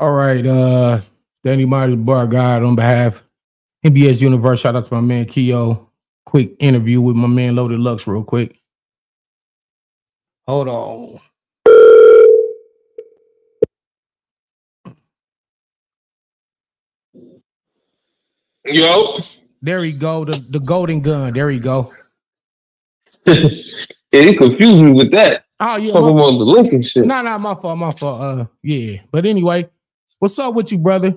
All right, Danny Myers, bar guide on behalf of NBS Universe. Shout out to my man Keo. Quick interview with my man Loaded Lux, real quick. Hold on. Yo. There he go. The golden gun. There he go. Yeah, he confused me with that. Oh, yeah. Talking about the link and shit. Nah, my fault, yeah. But anyway, what's up with you, brother?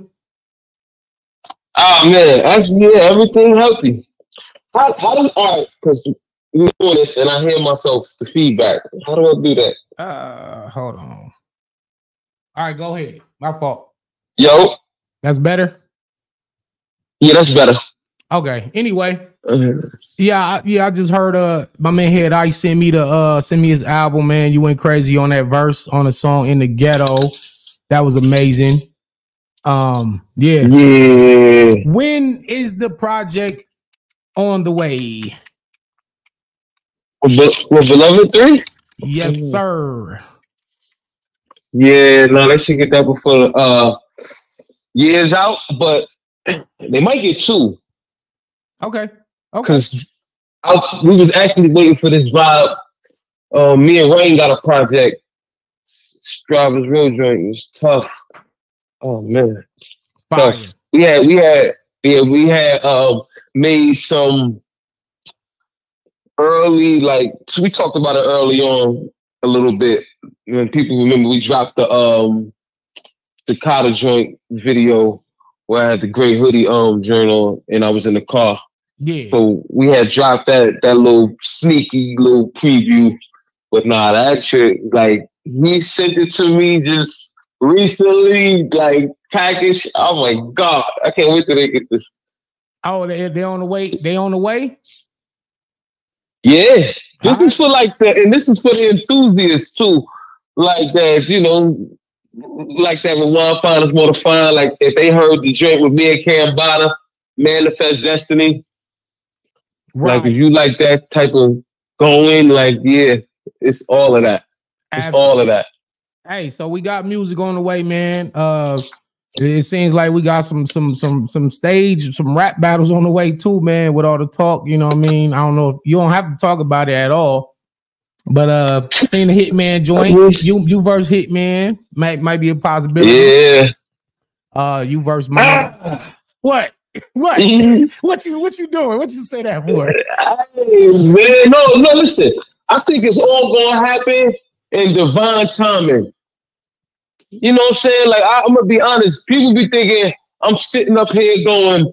Oh man, actually, yeah, everything healthy. How do I? Because you know this, and I hear myself the feedback. How do I do that? Hold on. All right, go ahead. My fault. Yo, that's better. Yeah, that's better. Okay. Anyway. Yeah, I just heard my man Head Ice send me his album, man. You went crazy on that verse on the song In the Ghetto. That was amazing. Yeah. When is the project on the way? With Beloved 3? Yes, sir. Yeah, no, they should get that before year's out, but they might get 2. Okay. Because we was actually waiting for this vibe. Me and Rain got a project. Driver's Real Joint. It was tough. Oh man. Tough. We had made some early, like we talked about it early on a little bit. When people remember we dropped the Cotta Joint video where I had the gray hoodie journal and I was in the car. Yeah. So we had dropped that little sneaky little preview, but nah, that shit, like he sent it to me just recently, like package. Oh my god, I can't wait till they get this. Oh, they're on the way. They on the way. Yeah, this is for like the, and this is for the enthusiasts too. Like that, you know, like that with one finals more to find. Like if they heard the joint with me and Cam Bada, Manifest Destiny. Right. Like if you like that type of going, like yeah, it's all of that. It's absolutely all of that. Hey, so we got music on the way, man. It seems like we got some stage, some rap battles on the way too, man. With all the talk, you know what I mean. I don't know if you don't have to talk about it at all, but seeing the Hitman joint, you verse Hitman might be a possibility. Yeah. You verse Mike. What? What? What you doing? What you say that for? Man, no, listen. I think it's all gonna happen in divine timing. You know what I'm saying? Like I'm gonna be honest. People be thinking I'm sitting up here going,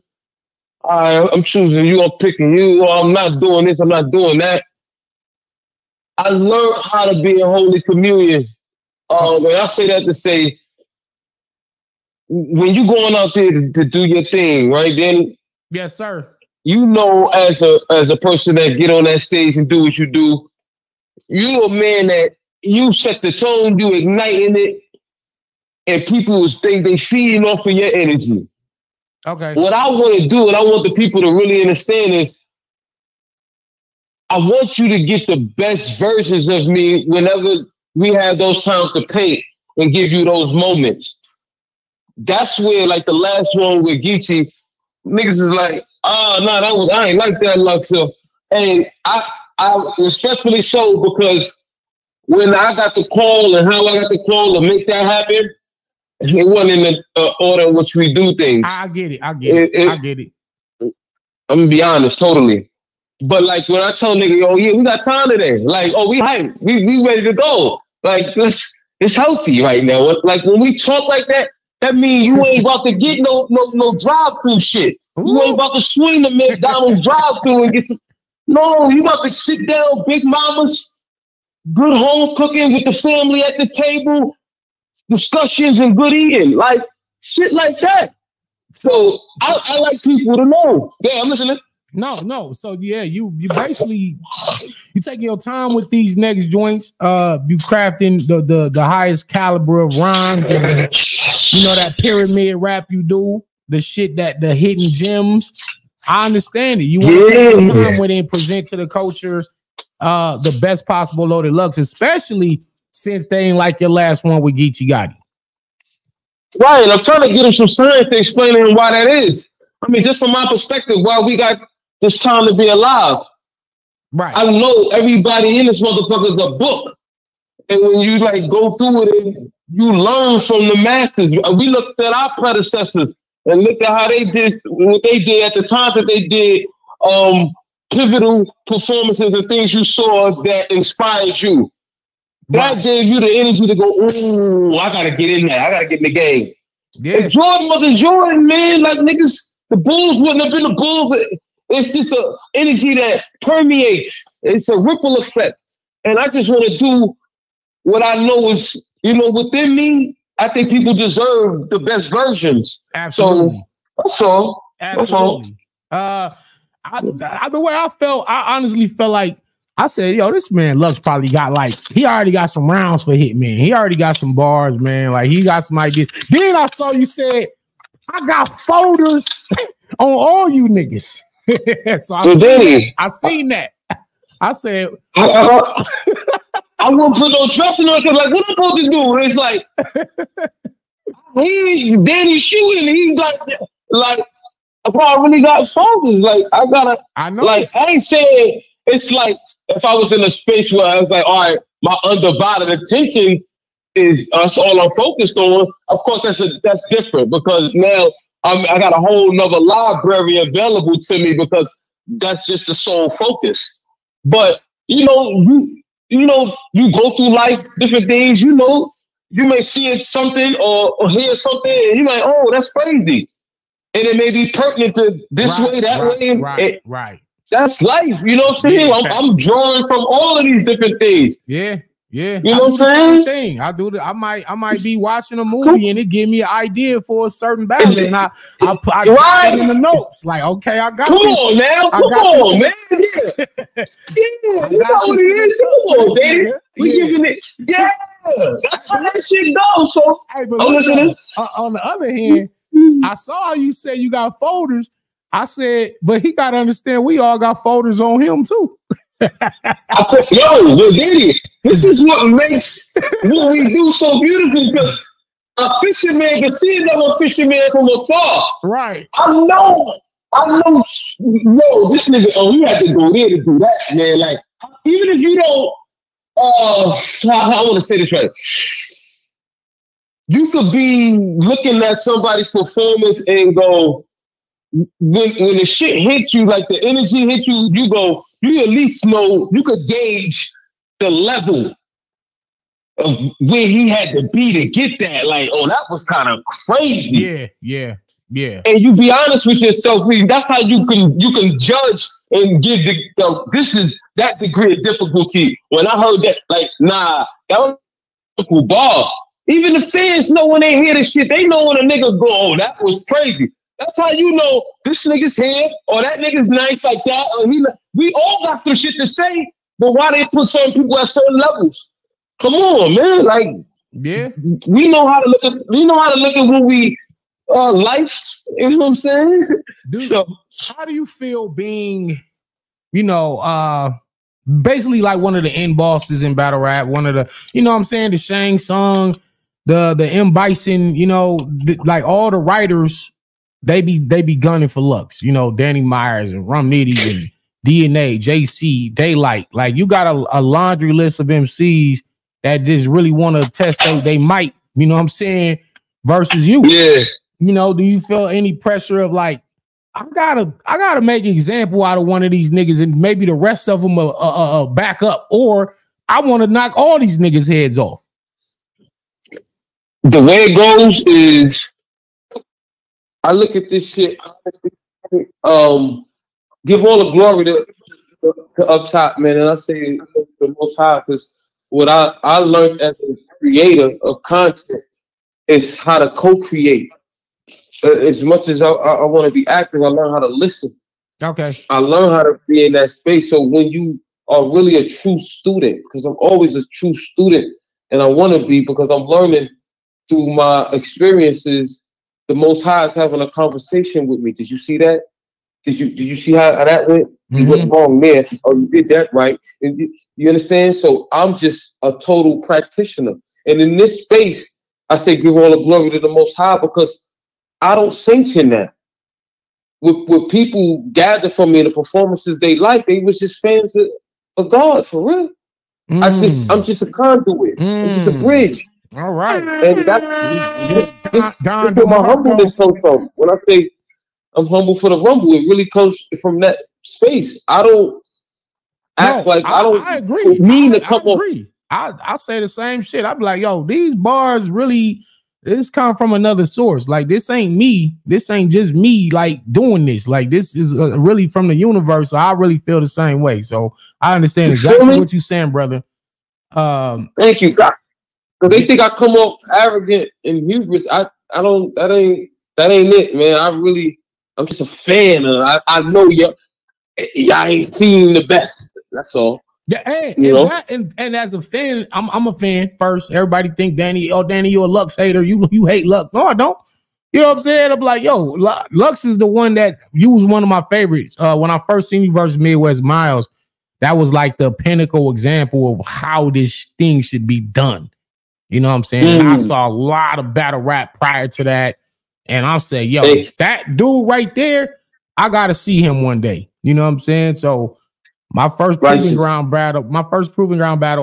I'm choosing you, I'm picking you, or I'm not doing this, I'm not doing that. I learned how to be in holy communion. When I say that to say, when you going out there to do your thing, right? Then yes, sir. You know, as a person that get on that stage and do what you do, you a man that you set the tone, you igniting it, and people they feeding off of your energy. Okay. What I want to do, and I want the people to really understand is, I want you to get the best versions of me whenever we have those times to paint and give you those moments. That's where, like the last one with Geechee, niggas is like, no, that was, I ain't like that, Luxor. And I respectfully so, because when I got the call and how I got the call to make that happen, it wasn't in the order in which we do things. I get it. I'm gonna be honest, totally. But like when I tell nigga, oh yeah, we got time today. Like, oh, we hype, we ready to go. Like it's healthy right now. Like when we talk like that. That mean you ain't about to get no drive-through shit. Ooh. You ain't about to swing the McDonald's drive-through and get some. No, you about to sit down, Big Mama's, good home cooking with the family at the table, discussions and good eating, like shit like that. So I like people to know. Yeah, I'm listening. No. So yeah, you basically you taking your time with these next joints. You crafting the highest caliber of rhymes. You know that pyramid rap you do, the shit that the hidden gems. I understand it. You want to take your time with it and present to the culture the best possible Loaded Lux, especially since they ain't like your last one with Geechee Gotti. Right, and I'm trying to get him some science to explain to him why that is. I mean, just from my perspective, why we got this time to be alive. Right. I know everybody in this motherfucker is a book. And when you like go through it and you learn from the masters. We looked at our predecessors and looked at how they did what they did at the time that they did pivotal performances and things you saw that inspired you. Right. That gave you the energy to go, ooh, I gotta get in there. I gotta get in the game. Yeah. And Jordan wasn't Jordan, man. Like niggas, the Bulls wouldn't have been the Bulls. It's just an energy that permeates. It's a ripple effect. And I just want to do what I know is, you know, within me, I think people deserve the best versions. Absolutely. So, that's all. Absolutely. The way I felt, I honestly felt like, I said, yo, this man Lux probably got like, he already got some rounds for Hitman. He already got some bars, man. Like, he got some ideas. Then I saw you said, I got folders on all you niggas. So I seen that. I said, I wouldn't put no trust in her because, like, what am I supposed to do? And it's like, Danny's shooting. He's like, I probably really got folders. Like, I know. Like, I ain't saying it's like if I was in a space where I was like, all right, my undivided attention is that's all I'm focused on. Of course, that's different because now I got a whole nother library available to me because that's just the sole focus. But you go through life, different things. You know, you may see something or hear something, and you're like, oh, that's crazy, and it may be pertinent to this way, that way, right. That's life. You know what I'm saying? Yeah, I'm drawing from all of these different things. Yeah. You know what I'm saying? I do. I might be watching a movie and it give me an idea for a certain battle, and I write in the notes like, okay, I got. Come on, man. Yeah, you know what it is. Come on, baby. We giving it. Yeah, that's how that shit goes. So, hey, but listen, on the other hand, I saw you say you got folders. I said, but he got to understand we all got folders on him too. This is what makes what we do so beautiful because a fisherman can see another fisherman from afar. Right. I know. No, this nigga. Oh, we had to go there to do that, man. Like, even if you don't, I want to say this right. You could be looking at somebody's performance and go. When the shit hits you, like the energy hits you, you at least know, you could gauge the level of where he had to be to get that. Like, oh, that was kind of crazy. Yeah. And you be honest with yourself. That's how you can judge and give this is that degree of difficulty. When I heard that, like, nah, that was a difficult ball. Even the fans know when they hear this shit, they know when a nigga go, oh, that was crazy. That's how you know this nigga's here or that nigga's nice like that. Or we all got some shit to say, but why they put certain people at certain levels? Come on, man! Like, yeah, we know how to look at what we life. You know what I'm saying? Dude, so, how do you feel being, basically like one of the end bosses in battle rap, one of the, you know what I'm saying, the Shang Tsung, the M Bison, like all the writers. They be gunning for Lux, Danny Myers and Rum Nitty and DNA, JC, Daylyt. Like, you got a laundry list of MCs that just really want to test out they might, you know what I'm saying, versus you. Yeah. Do you feel any pressure of like, I gotta make an example out of one of these niggas and maybe the rest of them are back up, or I want to knock all these niggas' heads off? The way it goes is, I look at this shit honestly. Give all the glory to up top, man, and I say the Most High, because what I learned as a creator of content is how to co-create. As much as I want to be active, I learned how to listen. Okay. I learned how to be in that space. So when you are really a true student, because I'm always a true student, and I want to be, because I'm learning through my experiences. The Most High is having a conversation with me. Did you see that? Did you see how that went? Mm-hmm. You went wrong there, or you did that right. And you understand? So I'm just a total practitioner. And in this space, I say give all the glory to the Most High, because I don't sanction that. What people gathered from me in the performances they liked, they was just fans of God, for real. Mm. I'm just a conduit. I'm just a bridge. All right. And that's where my humbleness comes from. When I say I'm humble for the rumble, it really comes from that space. I don't act like I say the same shit. I be like, yo, these bars really this come from another source. Like, this ain't me. This ain't just me, like, doing this. Like, this is really from the universe. So I really feel the same way. So I understand exactly what you're saying, brother. Thank you, God. Because they think I come off arrogant and hubris. I don't. That ain't it, man. I'm just a fan. I know y'all ain't seen the best. That's all. Yeah, and as a fan, I'm a fan first. Everybody think Danny, you're a Lux hater. You hate Lux. No, I don't. You know what I'm saying? I'm like, yo, Lux is the one that you was one of my favorites. When I first seen you versus Midwest Miles, that was like the pinnacle example of how this thing should be done. You know what I'm saying? I saw a lot of battle rap prior to that, and I'm saying, yo, that dude right there, I gotta see him one day. You know what I'm saying? So my first proving ground battle,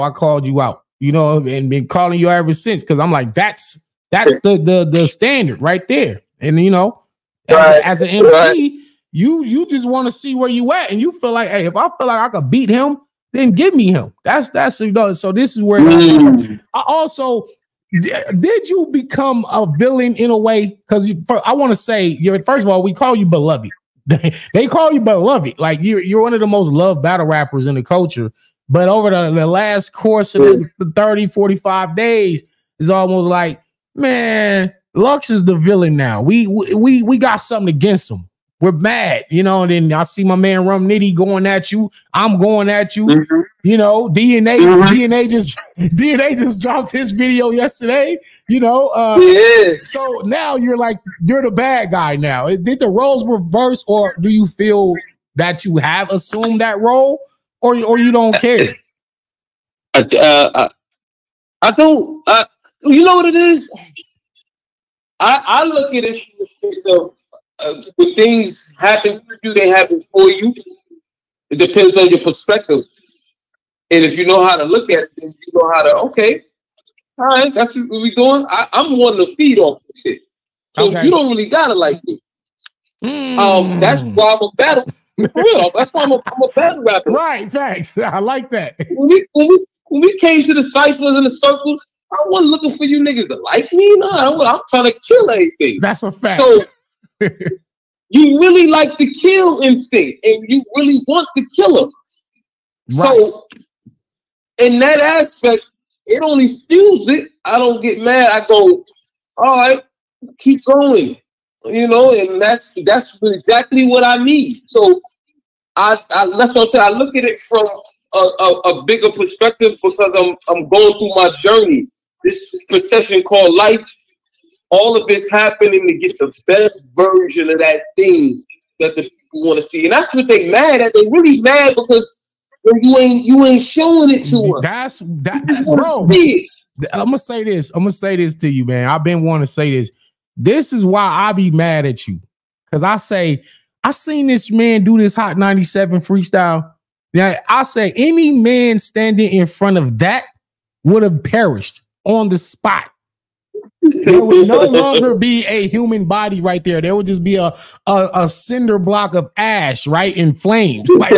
I called you out, you know, and been calling you ever since, because I'm like, that's the standard right there. And you know, as an MC, you just want to see where you at, and you feel like, hey, if I feel like I could beat him, then give me him. That's you know. So this is where I also did you become a villain in a way, because I want to say, first of all, we call you beloved. They call you beloved. Like, you're one of the most loved battle rappers in the culture. But over the last course of the 30, 45 days, it's almost like, man, Lux is the villain now. We got something against him. We're mad, you know. And then I see my man Rum Nitty going at you. I'm going at you. You know, DNA just dropped his video yesterday. You know, so now you're the bad guy now. Did the roles reverse, or do you feel that you have assumed that role, or you don't care? I don't. You know what it is? I look at it from the so. When things happen for you, they happen for you. It depends on your perspective, and if you know how to look at things, you know how to all right, that's what we're doing. I'm one to feed off this shit, so you don't really gotta like it. That's why I'm a battle. For real, that's why I'm a battle rapper. Right? Thanks. I like that. When we came to the cyphers and the circles, I wasn't looking for you niggas to like me. No, I'm trying to kill anything. That's a fact. So, you really like the kill instinct, and you really want the killer. Right. So, in that aspect, it only fuels it. I don't get mad. I go, all right, keep going. You know, and that's exactly what I need. So, that's what I'm saying. I look at it from a bigger perspective, because I'm going through my journey. This procession called life. All of it's happening to get the best version of that thing that the people want to see, and that's what they mad at. They really mad because you ain't showing it to them. That's that, bro. I'm gonna say this to you, man. I've been wanting to say this. This is why I be mad at you, because I say I seen this man do this Hot 97 freestyle. Yeah, I say any man standing in front of that would have perished on the spot. There would no longer be a human body right there. There would just be a cinder block of ash, right, in flames. Like,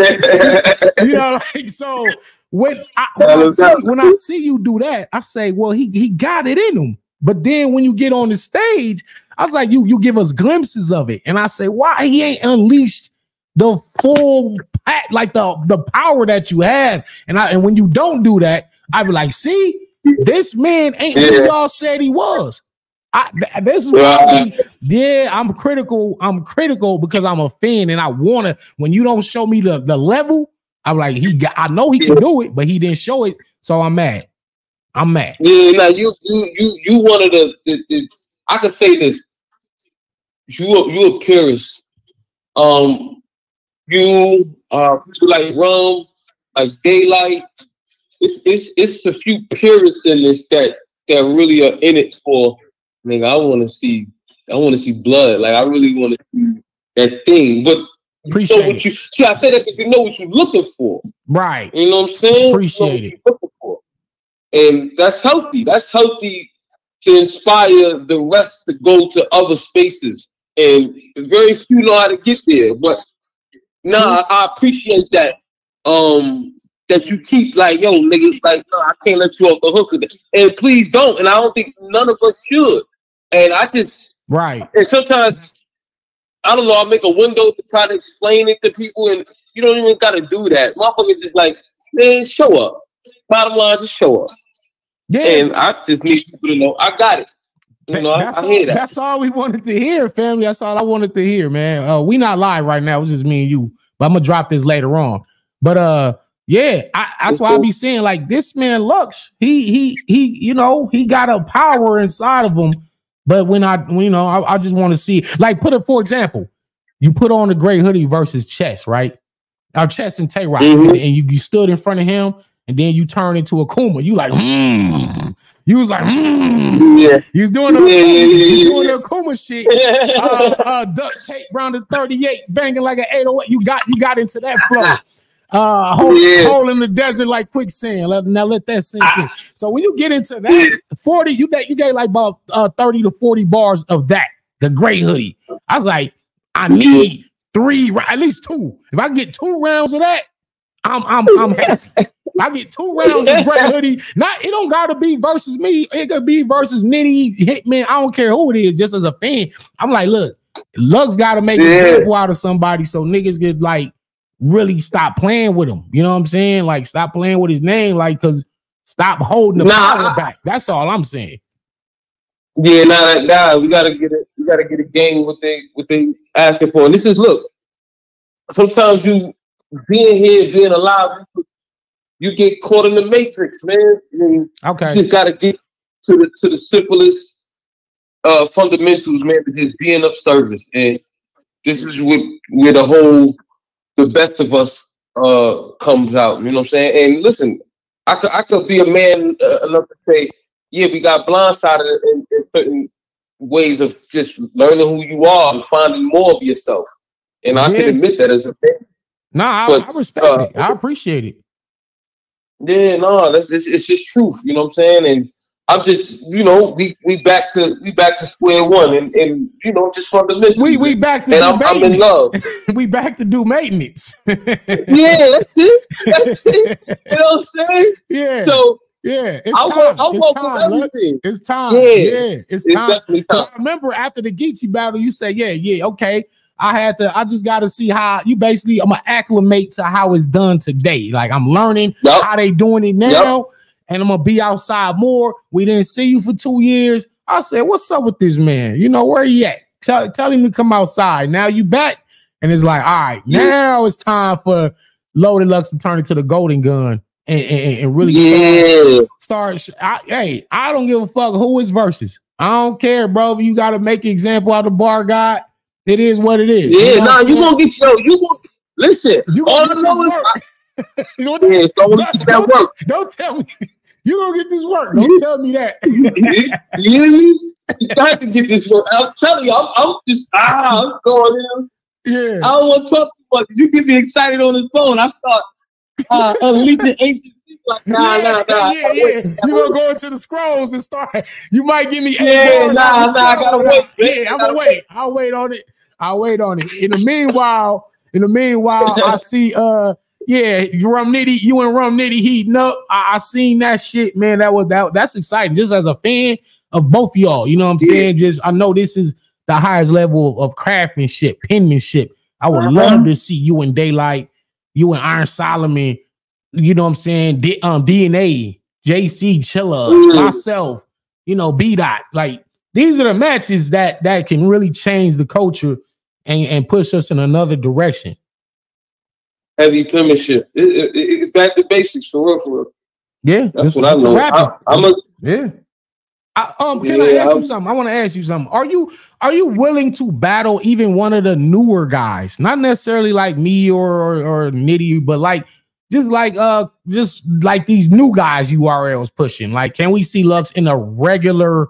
you know, like, so when I see you do that, I say, well, he got it in him. But then when you get on the stage, I was like, you give us glimpses of it, and I say, why he ain't unleashed the full like the power that you have? And when you don't do that, I be like, see. This man ain't who y'all said he was. This is why I'm critical. I'm critical because I'm a fan, and I want to. When you don't show me the level, I'm like, I know he can do it, but he didn't show it, so I'm mad. I'm mad. Yeah, now you one of the I can say this. You a purist. You like Rum, like Daylyt. It's a few purists in this that that really are in it for, nigga, I want to see blood. Like, I really want to see that thing. But appreciate what you see, I say that because you know what you're looking for. Right. You know what I'm saying? Appreciate you know what you're looking for. And that's healthy. That's healthy to inspire the rest to go to other spaces. And very few know how to get there. But nah, I appreciate that. That you keep like, yo, niggas, like, no, I can't let you off the hook with it. And please don't. And I don't think none of us should. And I just, right. And sometimes, I don't know, I'll make a window to try to explain it to people, and you don't even got to do that. Motherfuckers just like, man, show up. Bottom line, just show up. Yeah. And I just need people to know I got it. You know, I hear that. That's all we wanted to hear, family. That's all I wanted to hear, man. We not live right now. It's just me and you. But I'm going to drop this later on. But, yeah, that's why I be saying, like, this man Lux, he, you know, he got a power inside of him. But when I just want to see, like, put it, for example, you put on the gray hoodie versus Chess, right? Now, Chess and Tay Rock, mm-hmm. and you stood in front of him, and then you turn into a Kuma. You like, You was like, Yeah. You was doing the Kuma shit. Duct tape round to 38, banging like an 808. You got into that flow. Hole in the desert like quicksand. Let that sink in. So when you get into that 40, you gave like about 30 to 40 bars of that, the gray hoodie. I was like, I need three, at least two. If I get 2 rounds of that, I'm happy. I get 2 rounds of gray hoodie. It don't gotta be versus me. It could be versus Nitty, Hitman. I don't care who it is. Just as a fan, I'm like, look, Lux gotta make an example out of somebody so niggas get like. Really stop playing with him. You know what I'm saying? Like, stop playing with his name. Like, cause stop holding the power back. That's all I'm saying. Yeah, nah. We gotta get a game what they asking for. And this is look. Sometimes you being here, being alive, you get caught in the matrix, man. I mean, okay. You just gotta get to the simplest fundamentals, man. To just being of service, and this is where the whole. The best of us comes out, you know what I'm saying? And listen, I could be a man enough to say, yeah, we got blindsided in certain ways of just learning who you are and finding more of yourself. And I can admit that as a man. Nah, I respect it. I appreciate it. Yeah, no, it's just truth, you know what I'm saying? And I'm just, you know, we back to square one, and you know, just from the list. We back to, and I'm in love. We back to do maintenance. Yeah, that's it. You know what I'm saying? Yeah. So yeah, I welcome everything. It's time. Yeah, it's time. Definitely time. I remember after the Geechee battle, you said, yeah, okay. I just got to see how you basically. I'm gonna acclimate to how it's done today. Like I'm learning how they doing it now. Yep. And I'm going to be outside more. We didn't see you for 2 years. I said, what's up with this man? You know, where he at? Tell him to come outside. Now you back. And it's like, all right, now it's time for Loaded Lux to turn into the golden gun and really start. I don't give a fuck who is versus. I don't care, bro. You got to make an example out of Bar God. It is what it is. Yeah, you going to get listen. You all the Lowest. Don't tell me you gonna get this work. Don't tell me that. You got to get this work. I'm telling you, I'm going in. Yeah, I don't want to talk too much. You get me excited on this phone. I start unleashing ancient shit like nah. Yeah. You gonna go into the scrolls and start. You might give me I gotta wait. Yeah, I'm gonna wait. I'll wait on it. In the meanwhile, I see yeah, you and Rum Nitty heating up. I seen that shit, man. That's exciting. Just as a fan of both of y'all, you know what I'm saying? Just I know this is the highest level of craftsmanship, penmanship. I would love to see you and Daylyt, you and Iron Solomon, you know what I'm saying? DNA, JC Chilla, myself, you know, B Dot. Like these are the matches that can really change the culture and push us in another direction. Heavy penmanship. It's back to basics for real. Yeah, that's what I know. I want to ask you something. Are you willing to battle even one of the newer guys? Not necessarily like me or Nitty, but like Just like these new guys URLs pushing. Like, can we see Lux in a regular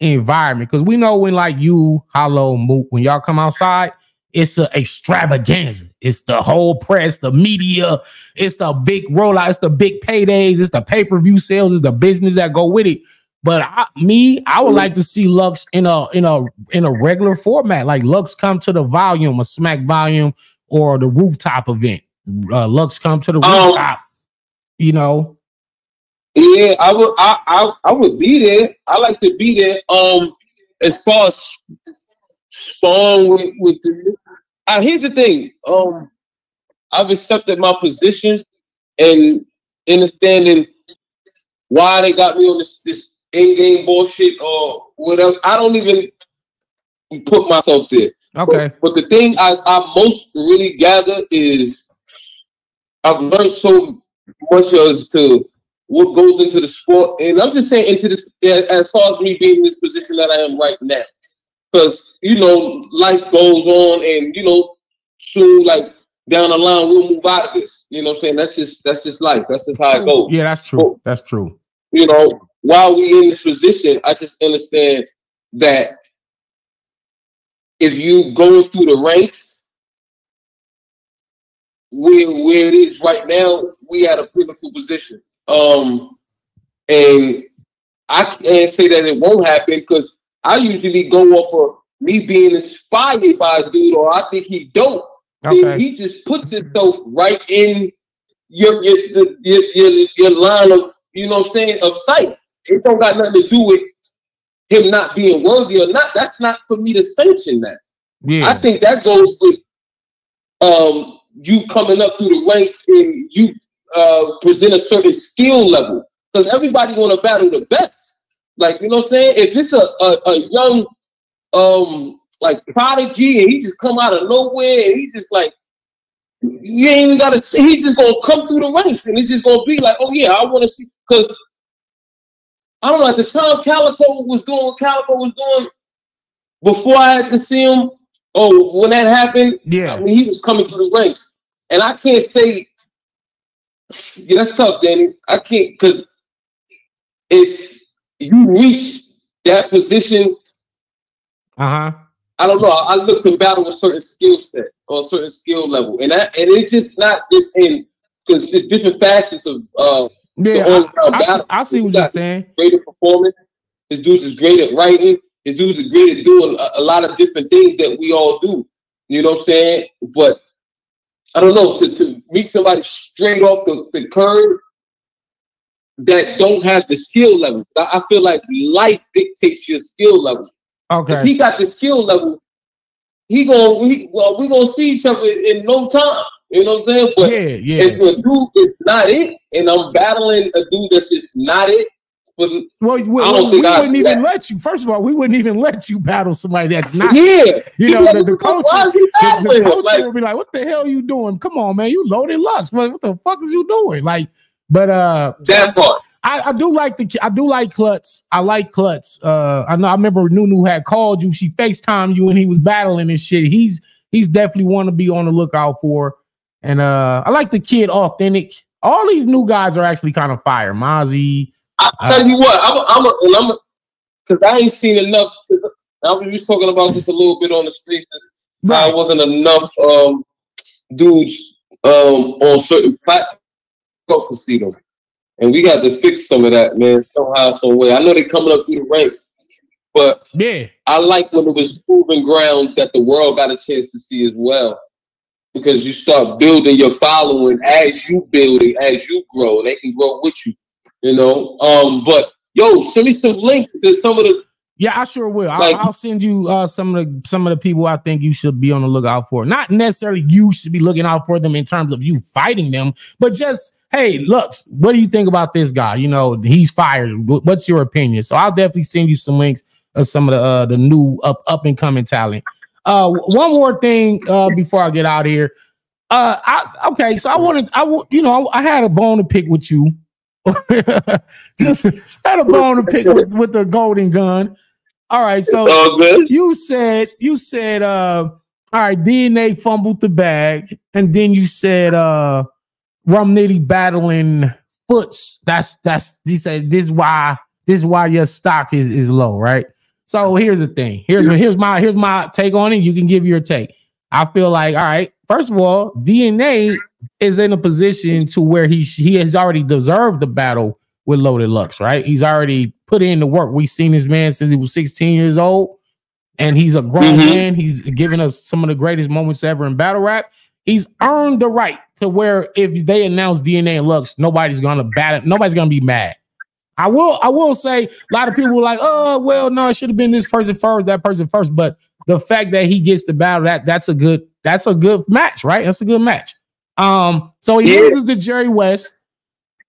environment? Because we know when like you, Hollow, Mook, when y'all come outside, it's an extravaganza. It's the whole press, the media, it's the big rollout, it's the big paydays, it's the pay-per-view sales, it's the business that go with it. But I would like to see Lux in a regular format. Like Lux come to the volume, a Smack Volume, or the rooftop event. Lux come to the rooftop. You know. Yeah, I would be there. I like to be there. As far as Spawn with the here's the thing. I've accepted my position and understanding why they got me on this in-game bullshit or whatever. I don't even put myself there. Okay. But the thing I most really gather is I've learned so much as to what goes into the sport. And I'm just saying into this, as far as me being in this position that I am right now. Because, you know, life goes on and, you know, soon, like, down the line, we'll move out of this. You know what I'm saying? That's just life. That's just how it goes. Yeah, that's true. So, that's true. You know, while we in this position, I just understand that if you go through the ranks, where it is right now, we at a political position. And I can't say that it won't happen because I usually go off of me being inspired by a dude or I think he dope. Okay. Then he just puts himself right in your line of, you know what I'm saying, of sight. It don't got nothing to do with him not being worthy or not. That's not for me to sanction that. Yeah. I think that goes with you coming up through the ranks and you present a certain skill level. Because everybody want to battle the best. Like, you know what I'm saying? If it's a young like prodigy and he just come out of nowhere and he's just like, you ain't even gotta see, he's just gonna come through the ranks and it's just gonna be like, oh yeah, I wanna see, because I don't know, at the time Calico was doing what Calico was doing before I had to see him, oh, when that happened, yeah, I mean, he was coming through the ranks. And I can't say, yeah, that's tough, Danny. I can't, because if you reach that position, I don't know. I look to battle a certain skill set or a certain skill level, and it's just not just in because it's different facets of yeah. I see what you're saying. Great at performance. This dude is great at writing. This dude is great at doing a lot of different things that we all do. You know what I'm saying? But I don't know, to meet somebody straight off the curb that don't have the skill level. I feel like life dictates your skill level. Okay. If he got the skill level, we gonna see each other in no time. You know what I'm saying? But yeah. If a dude is not it, and I'm battling a dude that's just not it, but we wouldn't even let you. First of all, we wouldn't even let you battle somebody that's not. Yeah. You know, the coach would be like, "What the hell are you doing? Come on, man, you Loaded Lux. What the fuck is you doing?" Like. But I do like Klutz. I like Klutz. I know I remember Nunu had called you. She FaceTimed you and he was battling and shit. He's definitely one to be on the lookout for. And I like the kid Authentic. All these new guys are actually kind of fire. Mozzie. I tell you what, I'm because I ain't seen enough. I was talking about this a little bit on the street. Right. I wasn't enough dudes on certain platforms. To see them, and we got to fix some of that, man. Somehow, some way. I know they're coming up through the ranks, but yeah, I like when it was proven grounds that the world got a chance to see as well, because you start building your following as you build it, as you grow. They can grow with you, you know. But yo, send me some links to some of the. Yeah, I sure will. Like, I'll send you some of the people I think you should be on the lookout for. Not necessarily you should be looking out for them in terms of you fighting them, but just. Hey, Lux, what do you think about this guy? You know, he's fired. What's your opinion? So I'll definitely send you some links of some of the new up and coming talent. One more thing before I get out of here. I had a bone to pick with you. Just had a bone to pick with the golden gun. All right, so you said all right, DNA fumbled the bag, and then you said Rum Nitty battling Foots. That's he said this is why your stock is low, right? So here's the thing. Here's my take on it. You can give your take. I feel like, all right, first of all, DNA is in a position to where he has already deserved the battle with Loaded Lux, right? He's already put in the work. We've seen this man since he was 16 years old, and he's a grown man. He's given us some of the greatest moments ever in battle rap. He's earned the right to where if they announce DNA and Lux, nobody's gonna bat it. Nobody's gonna be mad. I will say a lot of people were like, oh, well, no, it should have been this person first, that person first. But the fact that he gets the battle, that's a good match, right? That's a good match. So he loses to Jerry West,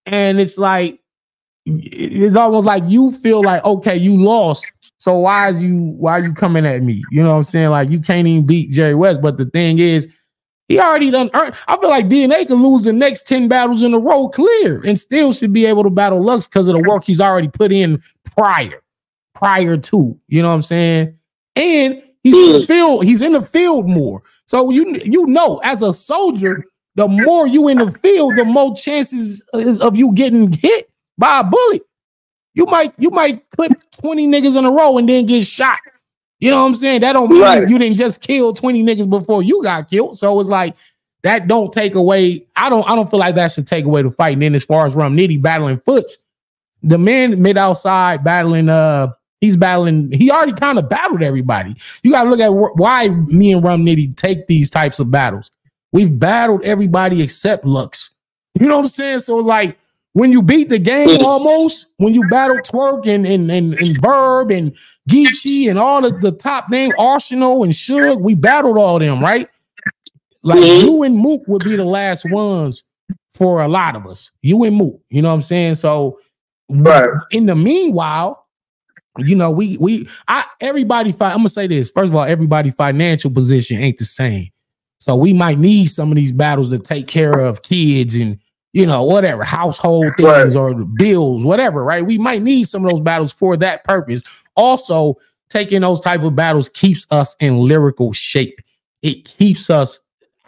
and it's like, it's almost like you feel like, okay, you lost, so why are you coming at me? You know what I'm saying? Like, you can't even beat Jerry West. But the thing is, he already done earned. I feel like DNA can lose the next 10 battles in a row clear and still should be able to battle Lux because of the work he's already put in prior to, you know what I'm saying? And he's in the field. He's in the field more. So you know, as a soldier, the more you in the field, the more chances of you getting hit by a bullet. You might clip 20 niggas in a row and then get shot. You know what I'm saying? That don't mean you didn't just kill 20 niggas before you got killed. So it's like that don't take away. I don't feel like that should take away the fight. And then as far as Rum Nitty battling Foots, the man mid outside battling he already kind of battled everybody. You got to look at why me and Rum Nitty take these types of battles. We've battled everybody except Lux. You know what I'm saying? So it's like when you beat the game almost, when you battle Twerk and Verb and Geechee and all of the top name, Arsenal and Sug, we battled all them, right? Like you and Mook would be the last ones for a lot of us. You and Mook, you know what I'm saying? So in the meanwhile, you know, everybody fight. I'm gonna say this first of all, everybody financial position ain't the same, so we might need some of these battles to take care of kids and, you know, whatever household things or bills, whatever, right? We might need some of those battles for that purpose. Also, taking those type of battles keeps us in lyrical shape. It keeps us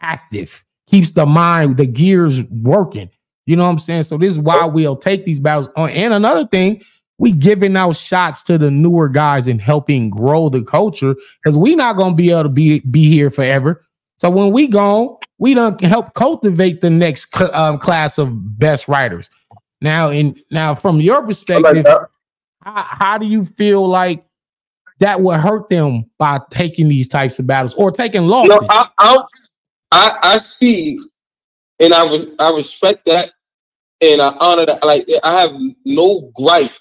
active, keeps the mind, the gears working. You know what I'm saying? So this is why we'll take these battles on. And another thing, we giving out shots to the newer guys and helping grow the culture because we not going to be able to be here forever. So when we gone, we done help cultivate the next class of best writers. Now from your perspective, like how do you feel like that would hurt them by taking these types of battles or taking losses? You know, I see, and I respect that, and I honor that. Like, I have no gripe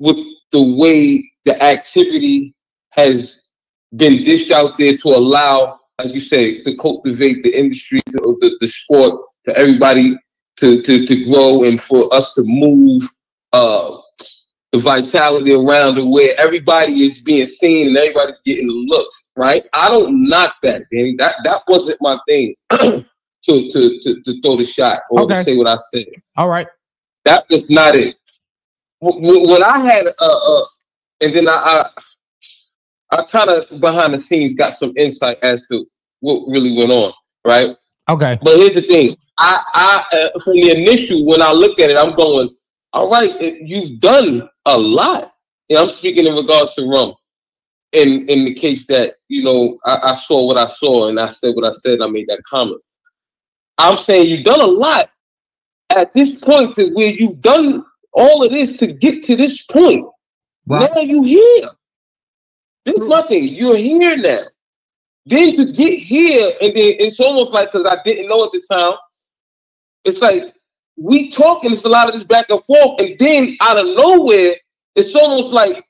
with the way the activity has been dished out there to allow, like you say, to cultivate the industry, to, the sport, to everybody to grow and for us to move the vitality around to where everybody is being seen and everybody's getting the looks, right? I don't knock that, Danny. That wasn't my thing to throw the shot or to say what I said. All right. That was not it. What I had, and then I kind of behind the scenes got some insight as to what really went on, right? Okay. But here's the thing: I from the initial when I looked at it, I'm going, all right, you've done a lot, and I'm speaking in regards to Rum, in the case that, you know, I saw what I saw and I said what I said, and I made that comment. I'm saying you've done a lot at this point to where you've done all of this to get to this point. Right. Now you here. There's nothing. You're here now. Then to get here, and then it's almost like, because I didn't know at the time, it's like we talking. It's a lot of this back and forth, and then out of nowhere, it's almost like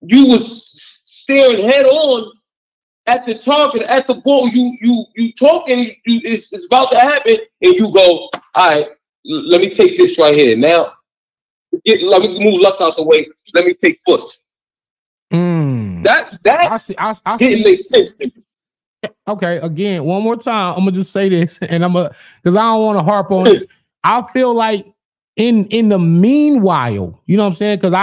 you was staring head on at the target, at the ball. You talking. It's about to happen, and you go, all right, let me take this right here now. Let me move Lux out the way. Let me take Foots. I didn't make sense to me. Okay, again, one more time. I'm gonna just say this, and because I don't want to harp on it. I feel like in the meanwhile, you know what I'm saying? Because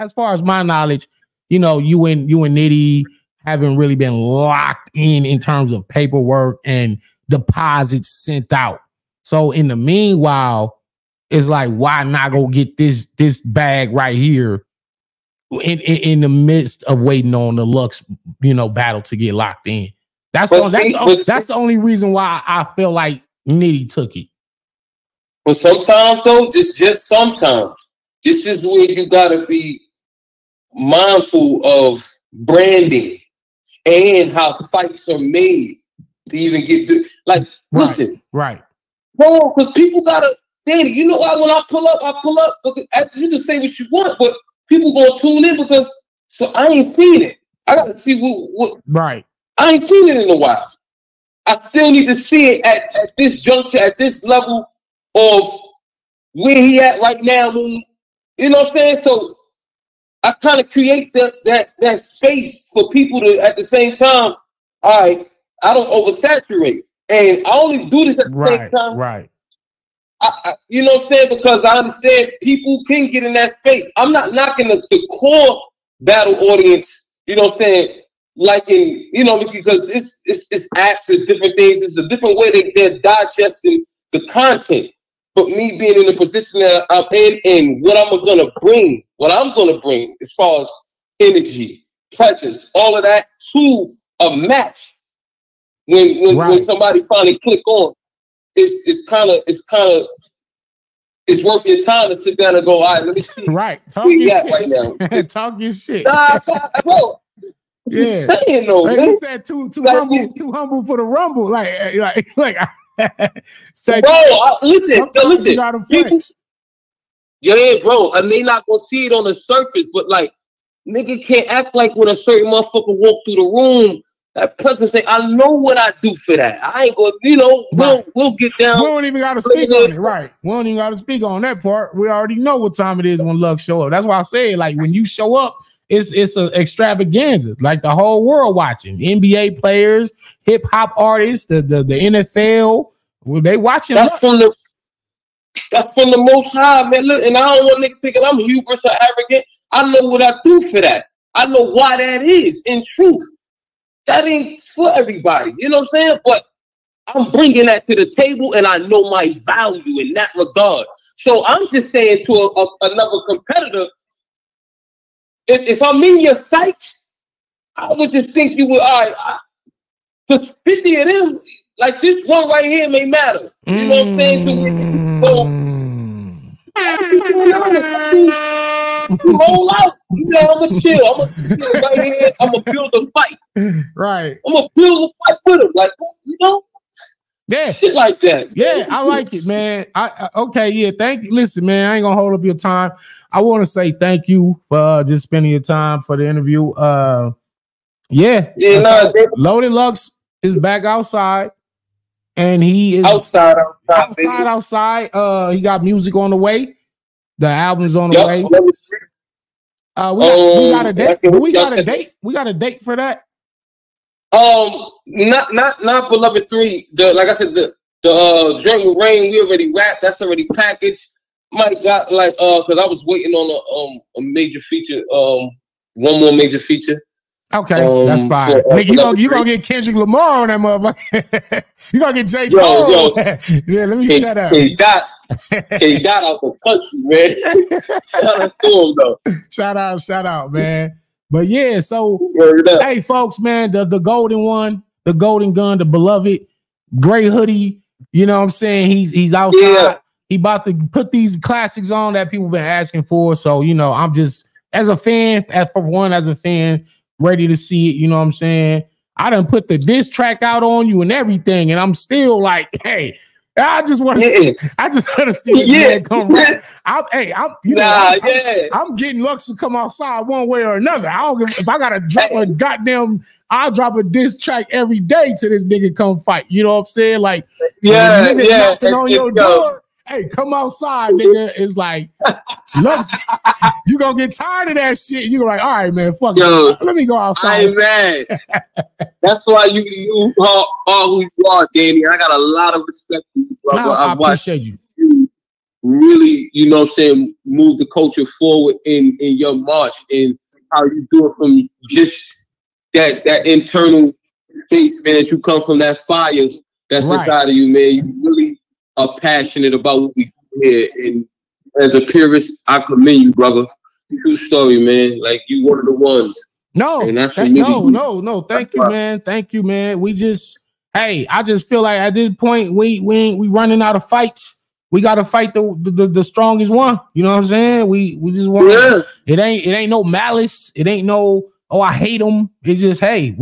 as far as my knowledge, you know, you and Nitty haven't really been locked in terms of paperwork and deposits sent out. So in the meanwhile, it's like, why not go get this bag right here in the midst of waiting on the Lux, you know, battle to get locked in? That's the only reason why I feel like Nitty took it. But sometimes though, just sometimes, this is where you gotta be mindful of branding and how fights are made to even get through. Like, right, listen, right? Bro, because people gotta, Danny, you know why when I pull up because you can say what you want, but people gonna tune in because so I ain't seen it. I gotta see what. Right. I ain't seen it in a while. I still need to see it at this juncture, at this level of where he at right now. You know what I'm saying? So I kind of create that space for people to, at the same time, all right, I don't oversaturate. And I only do this at the same time. Right. I, you know what I'm saying? Because I understand people can get in that space. I'm not knocking the core battle audience, you know what I'm saying? Like in, you know, because it's apps, it's different things. It's a different way they're digesting the content. But me being in the position that I'm in and what I'm gonna bring as far as energy, presence, all of that to a match when somebody finally click on, it's worth your time to sit down and go, all right, let me see. Right. Talk where you at right now. Talk your shit. Nah, yeah, saying though, like man. You said too humble for the rumble. Like like bro, listen. People, yeah, bro. I may not gonna see it on the surface, but like, nigga can't act like when a certain motherfucker walk through the room, that person say, "I know what I do for that. I ain't gonna, you know, we'll get down." We don't even gotta speak on it, right? We don't even gotta speak on that part. We already know what time it is when Lux show up. That's why I say, like, when you show up, it's an extravaganza, like the whole world watching. NBA players, hip hop artists, the NFL, well, they watching. That's from the Most High, man. Look, and I don't want niggas thinking I'm hubris or arrogant. I know what I do for that. I know why that is. In truth, that ain't for everybody. You know what I'm saying? But I'm bringing that to the table, and I know my value in that regard. So I'm just saying to another competitor. If I'm in your sight, I would just think you would, all right, because 50 of them, like this one right here may matter. You know what I'm saying? So, roll out. You know, I'm going to chill. I'm going to chill right here. I'm going to build a fight. Right. I'm going to build a fight with him. Like, you know? Yeah. Shit like that. Yeah, I like it, man. Okay, yeah, thank you. Listen, man, I ain't going to hold up your time. I want to say thank you for just spending your time for the interview. Loaded Lux is back outside, and he is outside. He got music on the way. The album's on the way. We got a date for that. Not Beloved 3. Like I said, the joint with Rain, we already wrapped. That's already packaged. Might got like because I was waiting on a major feature, one more major feature. Okay, that's fine. You gonna get Kendrick Lamar on that motherfucker. You gonna get J. Cole. Yeah, let me shut up. K Dot out the country, man. Shout out to him though. Shout out, man. But yeah, so hey folks, man, the golden one, the golden gun, the Beloved, gray hoodie. You know what I'm saying? He's outside. Yeah. He about to put these classics on that people been asking for. So, you know, I'm just, as a fan, ready to see it. You know what I'm saying? I done put the diss track out on you and everything. And I'm still like, hey, I just want to see it come right. I'm getting Lux to come outside one way or another. I don't give, if I gotta drop a goddamn, I'll drop a diss track every day to this nigga come fight. You know what I'm saying? Like, knocking on your door. Hey, come outside, nigga. It's like, Lux, you gonna get tired of that shit. You like, all right, man, fuck it. Let me go outside. I ain't mad. That's why you all who you are, Danny. I got a lot of respect for you, brother. No, I appreciate you. Really, you know what I'm saying, move the culture forward in your march and how you do it from just that internal space, man, that you come from, that fire that's inside of you, man. You really are passionate about what we do here. And as a purist, I commend you, brother. True story, man. Like, you one of the ones. No, no. Thank you, man. Thank you, man. We just, hey, I just feel like at this point we running out of fights. We gotta fight the strongest one. You know what I'm saying? We just want. Yeah. It ain't no malice. It ain't no, oh, I hate them. It's just, hey,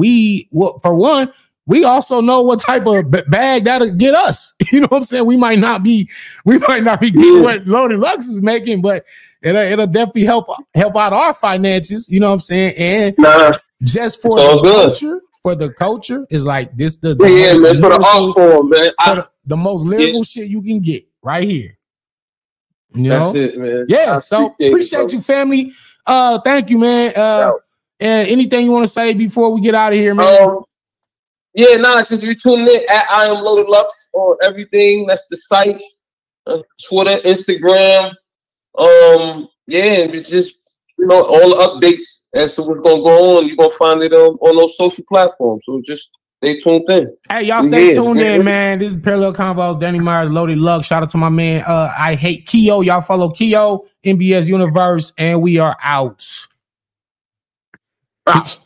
for one, we also know what type of bag that'll get us. You know what I'm saying? We might not be getting what Loaded Lux is making, but it'll definitely help out our finances. You know what I'm saying? And just for the culture, is like this. That's for the art form, man. The most lyrical shit you can get right here. You know? That's it, man. Yeah. So appreciate you, family. Thank you, man. And anything you want to say before we get out of here, man? Yeah, just you tuning in at I Am Loaded Lux on everything. That's the site, Twitter, Instagram. It's just, you know, all the updates as to what's gonna go on. You're gonna find it on those social platforms. So just stay tuned in. Hey, y'all stay tuned in, man. This is Parallel Convos, Danny Myers, Loaded Lux. Shout out to my man, I Hate Keo. Y'all follow Keo, NBS Universe, and we are out. Peace.